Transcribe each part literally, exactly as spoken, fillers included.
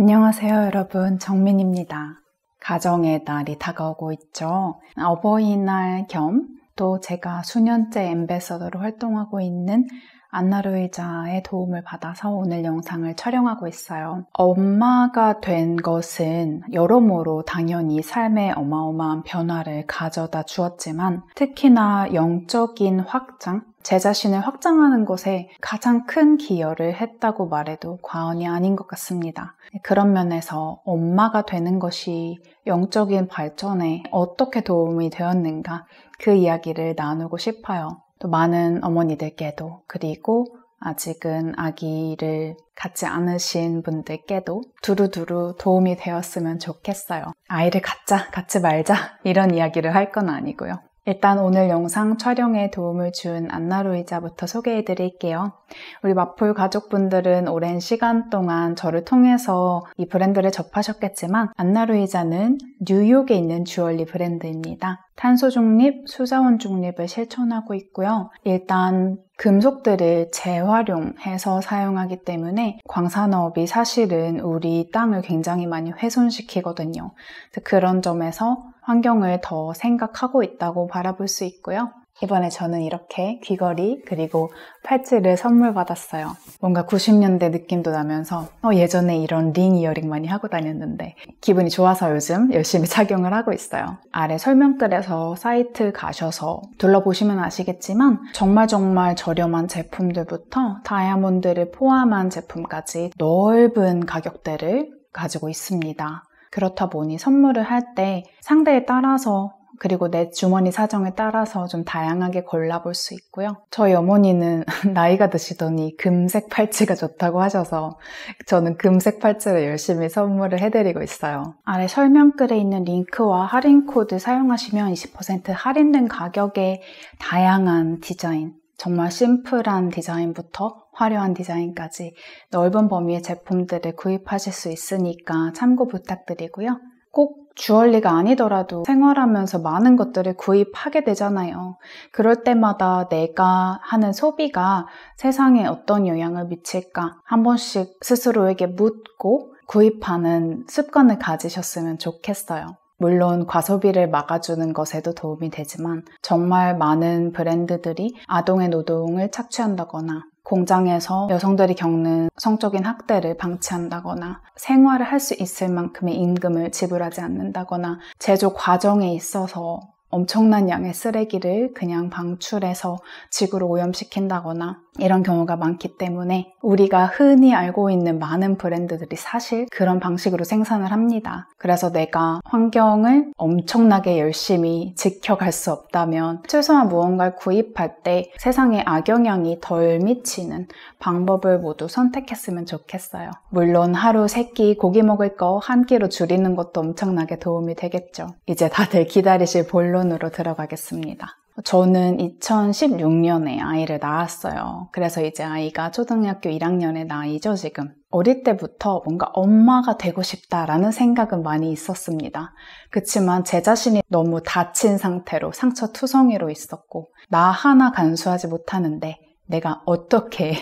안녕하세요 여러분, 정민입니다. 가정의 날이 다가오고 있죠. 어버이날 겸 또 제가 수년째 앰베서더로 활동하고 있는 안나루이자의 도움을 받아서 오늘 영상을 촬영하고 있어요. 엄마가 된 것은 여러모로 당연히 삶에 어마어마한 변화를 가져다 주었지만, 특히나 영적인 확장, 제 자신을 확장하는 것에 가장 큰 기여를 했다고 말해도 과언이 아닌 것 같습니다. 그런 면에서 엄마가 되는 것이 영적인 발전에 어떻게 도움이 되었는가, 그 이야기를 나누고 싶어요. 또 많은 어머니들께도, 그리고 아직은 아기를 갖지 않으신 분들께도 두루두루 도움이 되었으면 좋겠어요. 아이를 갖자, 갖지 말자 이런 이야기를 할 건 아니고요. 일단 오늘 영상 촬영에 도움을 준 안나루이자부터 소개해드릴게요. 우리 마풀 가족분들은 오랜 시간 동안 저를 통해서 이 브랜드를 접하셨겠지만, 안나루이자는 뉴욕에 있는 주얼리 브랜드입니다. 탄소 중립, 수자원 중립을 실천하고 있고요. 일단 금속들을 재활용해서 사용하기 때문에 광산업이 사실은 우리 땅을 굉장히 많이 훼손시키거든요. 그런 점에서 환경을 더 생각하고 있다고 바라볼 수 있고요. 이번에 저는 이렇게 귀걸이 그리고 팔찌를 선물 받았어요. 뭔가 구십 년대 느낌도 나면서 어, 예전에 이런 링 이어링 많이 하고 다녔는데 기분이 좋아서 요즘 열심히 착용을 하고 있어요. 아래 설명글에서 사이트 가셔서 둘러보시면 아시겠지만, 정말 정말 저렴한 제품들부터 다이아몬드를 포함한 제품까지 넓은 가격대를 가지고 있습니다. 그렇다 보니 선물을 할 때 상대에 따라서, 그리고 내 주머니 사정에 따라서 좀 다양하게 골라볼 수 있고요. 저희 어머니는 나이가 드시더니 금색 팔찌가 좋다고 하셔서 저는 금색 팔찌를 열심히 선물을 해드리고 있어요. 아래 설명글에 있는 링크와 할인 코드 사용하시면 이십 퍼센트 할인된 가격에 다양한 디자인, 정말 심플한 디자인부터 화려한 디자인까지 넓은 범위의 제품들을 구입하실 수 있으니까 참고 부탁드리고요. 꼭 주얼리가 아니더라도 생활하면서 많은 것들을 구입하게 되잖아요. 그럴 때마다 내가 하는 소비가 세상에 어떤 영향을 미칠까 한 번씩 스스로에게 묻고 구입하는 습관을 가지셨으면 좋겠어요. 물론 과소비를 막아주는 것에도 도움이 되지만, 정말 많은 브랜드들이 아동의 노동을 착취한다거나 공장에서 여성들이 겪는 성적인 학대를 방치한다거나, 생활을 할 수 있을 만큼의 임금을 지불하지 않는다거나, 제조 과정에 있어서 엄청난 양의 쓰레기를 그냥 방출해서 지구를 오염시킨다거나 이런 경우가 많기 때문에, 우리가 흔히 알고 있는 많은 브랜드들이 사실 그런 방식으로 생산을 합니다. 그래서 내가 환경을 엄청나게 열심히 지켜갈 수 없다면 최소한 무언가를 구입할 때 세상에 악영향이 덜 미치는 방법을 모두 선택했으면 좋겠어요. 물론 하루 세 끼 고기 먹을 거 한 끼로 줄이는 것도 엄청나게 도움이 되겠죠. 이제 다들 기다리실 본론 으로 들어가겠습니다. 저는 이천십육 년에 아이를 낳았어요. 그래서 이제 아이가 초등학교 일 학년의 나이죠, 지금. 어릴 때부터 뭔가 엄마가 되고 싶다라는 생각은 많이 있었습니다. 그치만 제 자신이 너무 다친 상태로 상처투성이로 있었고, 나 하나 간수하지 못하는데 내가 어떻게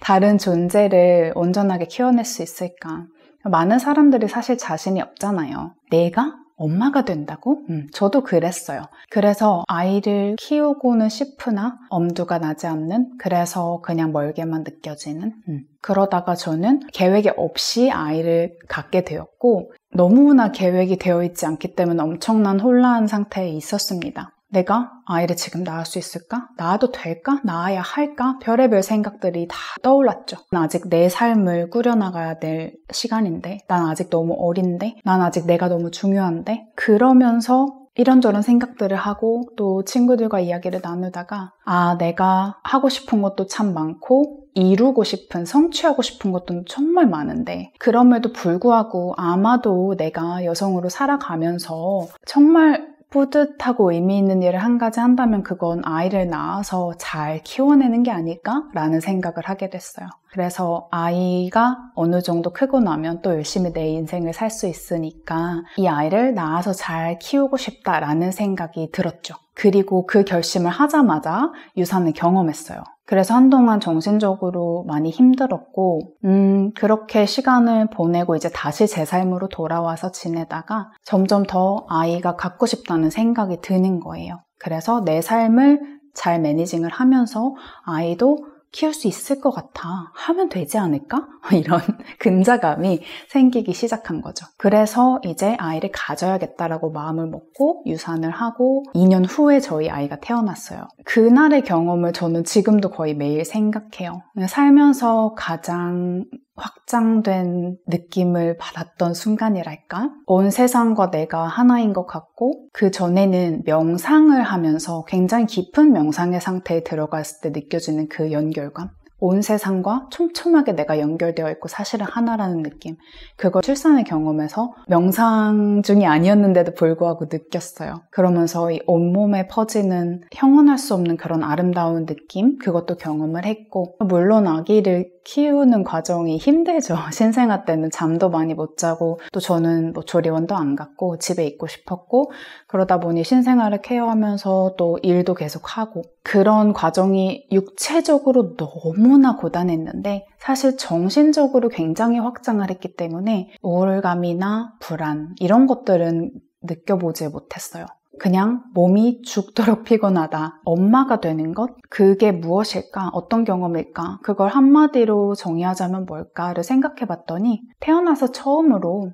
다른 존재를 온전하게 키워낼 수 있을까. 많은 사람들이 사실 자신이 없잖아요. 내가? 엄마가 된다고? 음, 저도 그랬어요. 그래서 아이를 키우고는 싶으나 엄두가 나지 않는, 그래서 그냥 멀게만 느껴지는 음. 그러다가 저는 계획이 없이 아이를 갖게 되었고, 너무나 계획이 되어 있지 않기 때문에 엄청난 혼란한 상태에 있었습니다. 내가 아이를 지금 낳을 수 있을까? 낳아도 될까? 낳아야 할까? 별의별 생각들이 다 떠올랐죠. 난 아직 내 삶을 꾸려나가야 될 시간인데, 난 아직 너무 어린데, 난 아직 내가 너무 중요한데, 그러면서 이런저런 생각들을 하고 또 친구들과 이야기를 나누다가, 아, 내가 하고 싶은 것도 참 많고 이루고 싶은, 성취하고 싶은 것도 정말 많은데, 그럼에도 불구하고 아마도 내가 여성으로 살아가면서 정말 뿌듯하고 의미 있는 일을 한 가지 한다면 그건 아이를 낳아서 잘 키워내는 게 아닐까? 라는 생각을 하게 됐어요. 그래서 아이가 어느 정도 크고 나면 또 열심히 내 인생을 살 수 있으니까 이 아이를 낳아서 잘 키우고 싶다라는 생각이 들었죠. 그리고 그 결심을 하자마자 유산을 경험했어요. 그래서 한동안 정신적으로 많이 힘들었고 음 그렇게 시간을 보내고 이제 다시 제 삶으로 돌아와서 지내다가 점점 더 아이가 갖고 싶다는 생각이 드는 거예요. 그래서 내 삶을 잘 매니징을 하면서 아이도 키울 수 있을 것 같아. 하면 되지 않을까? 이런 근자감이 생기기 시작한 거죠. 그래서 이제 아이를 가져야겠다라고 마음을 먹고 유산을 하고 이 년 후에 저희 아이가 태어났어요. 그날의 경험을 저는 지금도 거의 매일 생각해요. 살면서 가장 확장된 느낌을 받았던 순간이랄까? 온 세상과 내가 하나인 것 같고 그 전에는 명상을 하면서 굉장히 깊은 명상의 상태에 들어갔을 때 느껴지는 그 연결감, 온 세상과 촘촘하게 내가 연결되어 있고 사실은 하나라는 느낌, 그걸 출산의 경험에서 명상 중이 아니었는데도 불구하고 느꼈어요. 그러면서 이 온몸에 퍼지는 형언할 수 없는 그런 아름다운 느낌, 그것도 경험을 했고, 물론 아기를 키우는 과정이 힘들죠. 신생아 때는 잠도 많이 못 자고 또 저는 뭐 조리원도 안 갔고 집에 있고 싶었고, 그러다 보니 신생아를 케어하면서 또 일도 계속하고 그런 과정이 육체적으로 너무나 고단했는데 사실 정신적으로 굉장히 확장을 했기 때문에 우울감이나 불안 이런 것들은 느껴보지 못했어요. 그냥 몸이 죽도록 피곤하다. 엄마가 되는 것? 그게 무엇일까? 어떤 경험일까? 그걸 한마디로 정의하자면 뭘까를 생각해 봤더니 태어나서 처음으로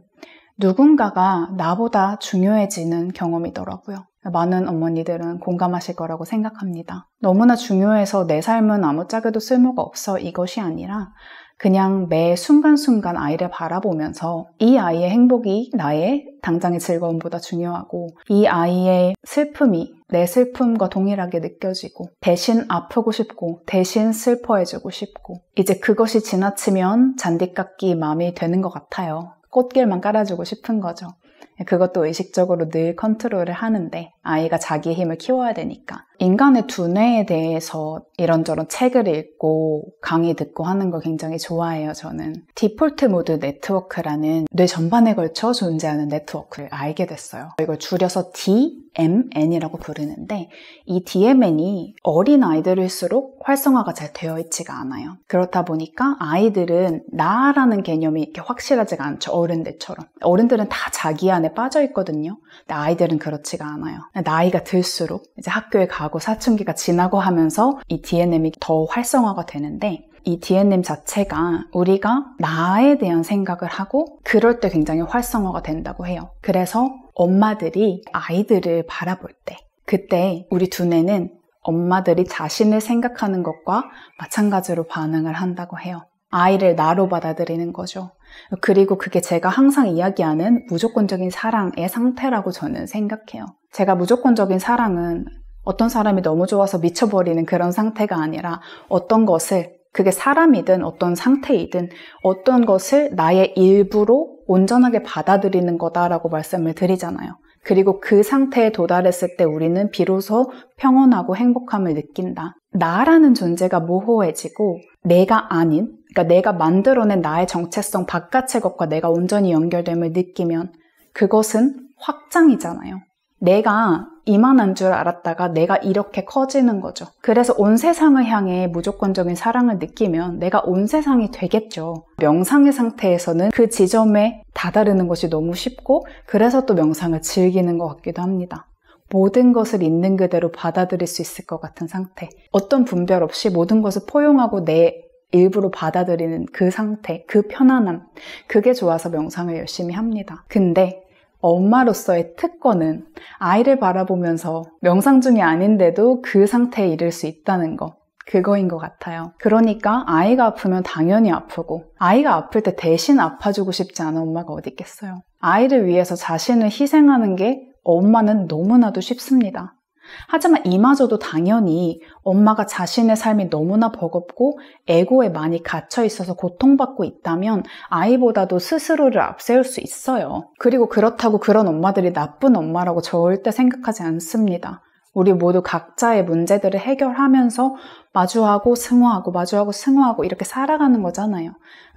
누군가가 나보다 중요해지는 경험이더라고요. 많은 어머니들은 공감하실 거라고 생각합니다. 너무나 중요해서 내 삶은 아무짝에도 쓸모가 없어, 이것이 아니라 그냥 매 순간순간 아이를 바라보면서 이 아이의 행복이 나의 당장의 즐거움보다 중요하고 이 아이의 슬픔이 내 슬픔과 동일하게 느껴지고 대신 아프고 싶고 대신 슬퍼해주고 싶고 이제 그것이 지나치면 잔디깎기 마음이 되는 것 같아요. 꽃길만 깔아주고 싶은 거죠. 그것도 의식적으로 늘 컨트롤을 하는데 아이가 자기의 힘을 키워야 되니까 인간의 두뇌에 대해서 이런저런 책을 읽고 강의 듣고 하는 걸 굉장히 좋아해요. 저는 디폴트 모드 네트워크라는 뇌 전반에 걸쳐 존재하는 네트워크를 알게 됐어요. 이걸 줄여서 디 엠 엔이라고 부르는데 이 디 엠 엔이 어린 아이들일수록 활성화가 잘 되어 있지가 않아요. 그렇다 보니까 아이들은 나라는 개념이 이렇게 확실하지가 않죠. 어른들처럼. 어른들은 다 자기 안에 빠져 있거든요. 근데 아이들은 그렇지가 않아요. 나이가 들수록 이제 학교에 가고 사춘기가 지나고 하면서 이 디 엠 엔이 더 활성화가 되는데 이 디 엠 엔 자체가 우리가 나에 대한 생각을 하고 그럴 때 굉장히 활성화가 된다고 해요. 그래서 엄마들이 아이들을 바라볼 때 그때 우리 두뇌는 엄마들이 자신을 생각하는 것과 마찬가지로 반응을 한다고 해요. 아이를 나로 받아들이는 거죠. 그리고 그게 제가 항상 이야기하는 무조건적인 사랑의 상태라고 저는 생각해요. 제가 무조건적인 사랑은 어떤 사람이 너무 좋아서 미쳐버리는 그런 상태가 아니라 어떤 것을, 그게 사람이든 어떤 상태이든 어떤 것을 나의 일부로 온전하게 받아들이는 거다라고 말씀을 드리잖아요. 그리고 그 상태에 도달했을 때 우리는 비로소 평온하고 행복함을 느낀다. 나라는 존재가 모호해지고 내가 아닌, 그러니까 내가 만들어낸 나의 정체성 바깥의 것과 내가 온전히 연결됨을 느끼면 그것은 확장이잖아요. 내가 이만한 줄 알았다가 내가 이렇게 커지는 거죠. 그래서 온 세상을 향해 무조건적인 사랑을 느끼면 내가 온 세상이 되겠죠. 명상의 상태에서는 그 지점에 다다르는 것이 너무 쉽고 그래서 또 명상을 즐기는 것 같기도 합니다. 모든 것을 있는 그대로 받아들일 수 있을 것 같은 상태. 어떤 분별 없이 모든 것을 포용하고 내 일부로 받아들이는 그 상태, 그 편안함. 그게 좋아서 명상을 열심히 합니다. 근데 엄마로서의 특권은 아이를 바라보면서 명상 중이 아닌데도 그 상태에 이를 수 있다는 거, 그거인 것 같아요. 그러니까 아이가 아프면 당연히 아프고 아이가 아플 때 대신 아파주고 싶지 않은 엄마가 어디 있겠어요. 아이를 위해서 자신을 희생하는 게 엄마는 너무나도 쉽습니다. 하지만 이마저도 당연히 엄마가 자신의 삶이 너무나 버겁고 에고에 많이 갇혀 있어서 고통받고 있다면 아이보다도 스스로를 앞세울 수 있어요. 그리고 그렇다고 그런 엄마들이 나쁜 엄마라고 절대 생각하지 않습니다. 우리 모두 각자의 문제들을 해결하면서 마주하고 승화하고 마주하고 승화하고 이렇게 살아가는 거잖아요.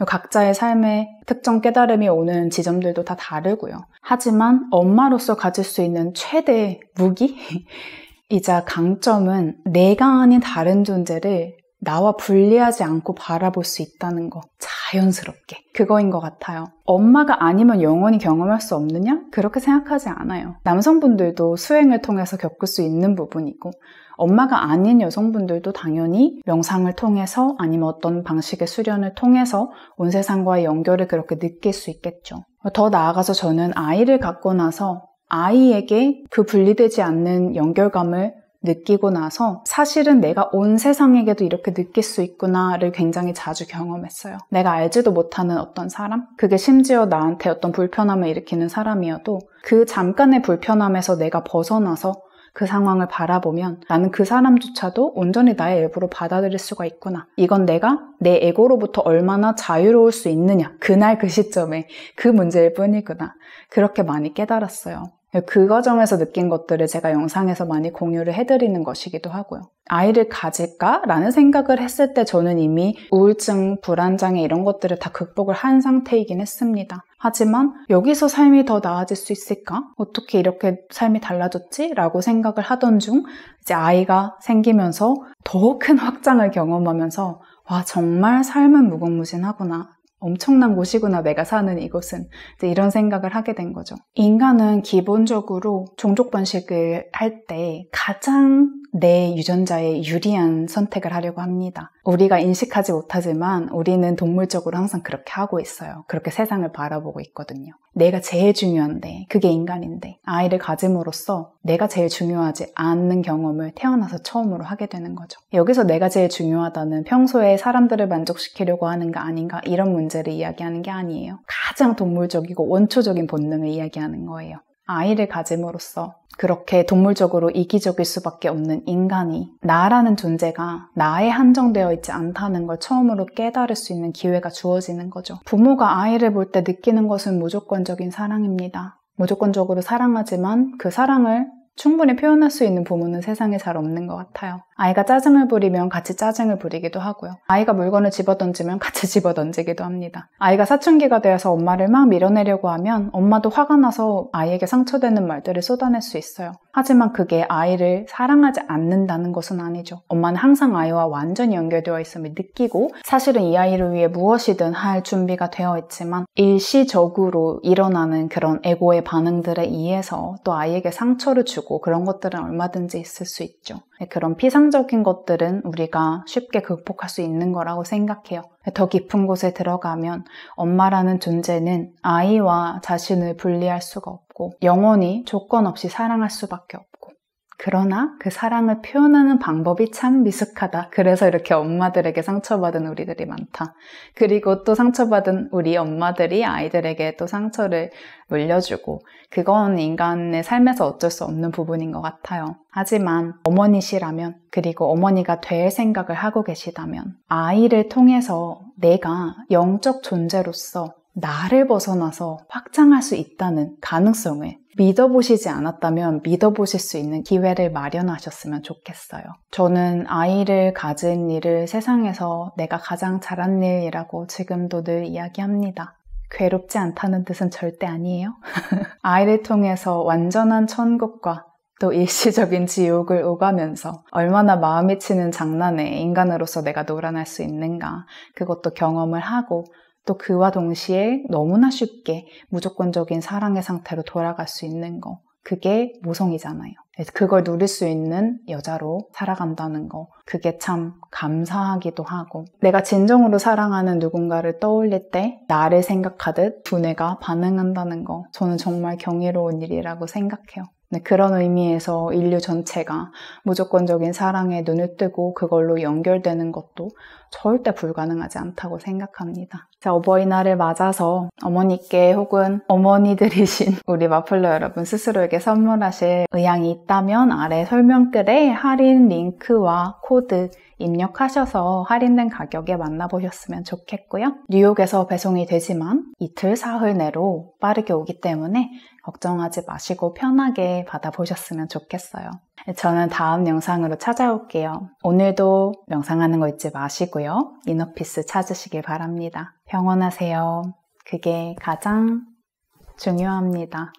각자의 삶에 특정 깨달음이 오는 지점들도 다 다르고요. 하지만 엄마로서 가질 수 있는 최대의 무기이자 강점은 내가 아닌 다른 존재를 나와 분리하지 않고 바라볼 수 있다는 거, 자연스럽게 그거인 것 같아요. 엄마가 아니면 영원히 경험할 수 없느냐? 그렇게 생각하지 않아요. 남성분들도 수행을 통해서 겪을 수 있는 부분이고, 엄마가 아닌 여성분들도 당연히 명상을 통해서 아니면 어떤 방식의 수련을 통해서 온 세상과의 연결을 그렇게 느낄 수 있겠죠. 더 나아가서 저는 아이를 갖고 나서 아이에게 그 분리되지 않는 연결감을 느끼고 나서 사실은 내가 온 세상에게도 이렇게 느낄 수 있구나를 굉장히 자주 경험했어요. 내가 알지도 못하는 어떤 사람? 그게 심지어 나한테 어떤 불편함을 일으키는 사람이어도 그 잠깐의 불편함에서 내가 벗어나서 그 상황을 바라보면 나는 그 사람조차도 온전히 나의 일부로 받아들일 수가 있구나. 이건 내가 내 에고로부터 얼마나 자유로울 수 있느냐. 그날 그 시점에 그 문제일 뿐이구나. 그렇게 많이 깨달았어요. 그 과정에서 느낀 것들을 제가 영상에서 많이 공유를 해드리는 것이기도 하고요. 아이를 가질까? 라는 생각을 했을 때 저는 이미 우울증, 불안장애 이런 것들을 다 극복을 한 상태이긴 했습니다. 하지만 여기서 삶이 더 나아질 수 있을까? 어떻게 이렇게 삶이 달라졌지? 라고 생각을 하던 중 이제 아이가 생기면서 더 큰 확장을 경험하면서 와, 정말 삶은 무궁무진하구나. 엄청난 곳이구나, 내가 사는 이곳은. 이런 생각을 하게 된 거죠. 인간은 기본적으로 종족 번식을 할 때 가장 내 유전자에 유리한 선택을 하려고 합니다. 우리가 인식하지 못하지만 우리는 동물적으로 항상 그렇게 하고 있어요. 그렇게 세상을 바라보고 있거든요. 내가 제일 중요한데, 그게 인간인데, 아이를 가짐으로써 내가 제일 중요하지 않는 경험을 태어나서 처음으로 하게 되는 거죠. 여기서 내가 제일 중요하다는 평소에 사람들을 만족시키려고 하는 거 아닌가, 이런 문제를 이야기하는 게 아니에요. 가장 동물적이고 원초적인 본능을 이야기하는 거예요. 아이를 가짐으로써 그렇게 동물적으로 이기적일 수밖에 없는 인간이, 나라는 존재가 나에 한정되어 있지 않다는 걸 처음으로 깨달을 수 있는 기회가 주어지는 거죠. 부모가 아이를 볼 때 느끼는 것은 무조건적인 사랑입니다. 무조건적으로 사랑하지만 그 사랑을 충분히 표현할 수 있는 부모는 세상에 잘 없는 것 같아요. 아이가 짜증을 부리면 같이 짜증을 부리기도 하고요. 아이가 물건을 집어던지면 같이 집어던지기도 합니다. 아이가 사춘기가 되어서 엄마를 막 밀어내려고 하면 엄마도 화가 나서 아이에게 상처되는 말들을 쏟아낼 수 있어요. 하지만 그게 아이를 사랑하지 않는다는 것은 아니죠. 엄마는 항상 아이와 완전히 연결되어 있음을 느끼고 사실은 이 아이를 위해 무엇이든 할 준비가 되어 있지만 일시적으로 일어나는 그런 에고의 반응들에 의해서 또 아이에게 상처를 주고 그런 것들은 얼마든지 있을 수 있죠. 그런 피상적인 것들은 우리가 쉽게 극복할 수 있는 거라고 생각해요. 더 깊은 곳에 들어가면 엄마라는 존재는 아이와 자신을 분리할 수가 없고 영원히 조건 없이 사랑할 수밖에 없고, 그러나 그 사랑을 표현하는 방법이 참 미숙하다. 그래서 이렇게 엄마들에게 상처받은 우리들이 많다. 그리고 또 상처받은 우리 엄마들이 아이들에게 또 상처를 물려주고, 그건 인간의 삶에서 어쩔 수 없는 부분인 것 같아요. 하지만 어머니시라면, 그리고 어머니가 될 생각을 하고 계시다면 아이를 통해서 내가 영적 존재로서 나를 벗어나서 확장할 수 있다는 가능성을 믿어보시지 않았다면 믿어보실 수 있는 기회를 마련하셨으면 좋겠어요. 저는 아이를 가진 일을 세상에서 내가 가장 잘한 일이라고 지금도 늘 이야기합니다. 괴롭지 않다는 뜻은 절대 아니에요. 아이를 통해서 완전한 천국과 또 일시적인 지옥을 오가면서 얼마나 마음이 치는 장난에 인간으로서 내가 놀아날 수 있는가, 그것도 경험을 하고 또 그와 동시에 너무나 쉽게 무조건적인 사랑의 상태로 돌아갈 수 있는 거, 그게 모성이잖아요. 그걸 누릴 수 있는 여자로 살아간다는 거, 그게 참 감사하기도 하고, 내가 진정으로 사랑하는 누군가를 떠올릴 때 나를 생각하듯 두뇌가 반응한다는 거, 저는 정말 경이로운 일이라고 생각해요. 네, 그런 의미에서 인류 전체가 무조건적인 사랑에 눈을 뜨고 그걸로 연결되는 것도 절대 불가능하지 않다고 생각합니다. 자, 어버이날을 맞아서 어머니께 혹은 어머니들이신 우리 마플러 여러분 스스로에게 선물하실 의향이 있다면 아래 설명글에 할인 링크와 코드 입력하셔서 할인된 가격에 만나보셨으면 좋겠고요. 뉴욕에서 배송이 되지만 이틀 사흘 내로 빠르게 오기 때문에 걱정하지 마시고 편하게 받아보셨으면 좋겠어요. 저는 다음 영상으로 찾아올게요. 오늘도 명상하는 거 잊지 마시고요. 이너피스 찾으시길 바랍니다. 평온하세요. 그게 가장 중요합니다.